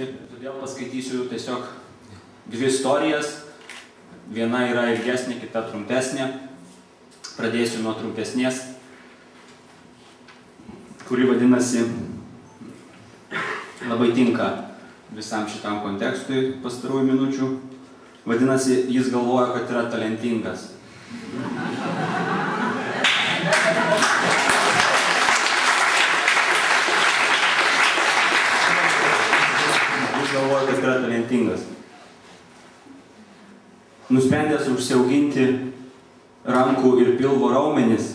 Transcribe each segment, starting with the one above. ir todėl paskaitysiu tiesiog dvi istorijas. Viena yra ilgesnė, kita trumpesnė. Pradėsiu nuo trumpesnės, kuri vadinasi labai tinka visam šitam kontekstui pastarųjų minučių. Vadinasi, jis galvoja, kad yra talentingas. Jis galvoja, kad yra talentingas. Nusprendęs užsiauginti rankų ir pilvo raumenis,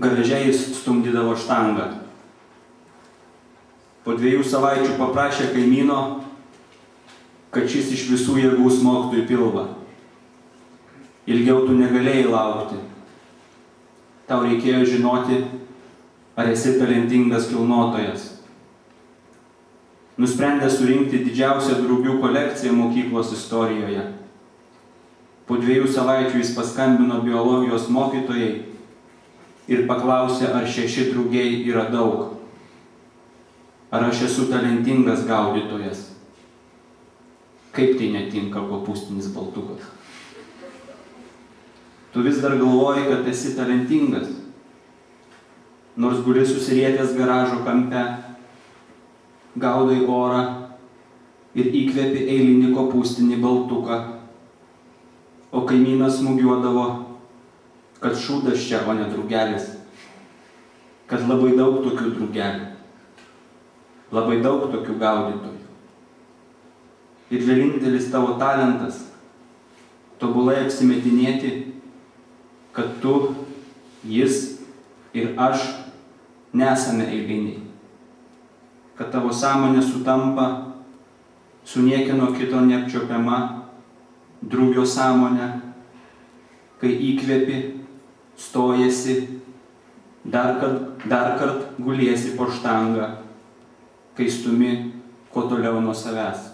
garaže jis stumdydavo štangą. Po 2 savaičių paprašė kaimyno, kad šis iš visų jėgų smogtų į pilvą. Ilgiau tu negalėjai laukti. Tau reikėjo žinoti, ar esi talentingas kilnotojas. Nusprendė surinkti didžiausią drugių kolekciją mokyklos istorijoje. Po 2 savaičių jis paskambino biologijos mokytojai ir paklausė, ar 6 drugiai yra daug. Ar aš esu talentingas gaudytojas? Kaip tai netinka kopūstinis baltukas? Tu vis dar galvoji, kad esi talentingas, nors guli susirietęs garažo kampe, gaudai orą ir įkvepi eilinį kopūstinį baltuką, o kaimynas smūgiuodavo, kad šūdas čia, o ne drugelis, kad labai daug tokių drugelių, labai daug tokių gaudytojų. Ir vienintelis tavo talentas tobulai apsimetinėti, kad tu, jis ir aš nesame eiliniai, kad tavo sąmonė sutampa su niekieno kito neapčiuopiama drugio sąmonė, kai įkvepi, stojasi, dar kart guliesi po štangą, kai stumi kuo toliau nuo savęs.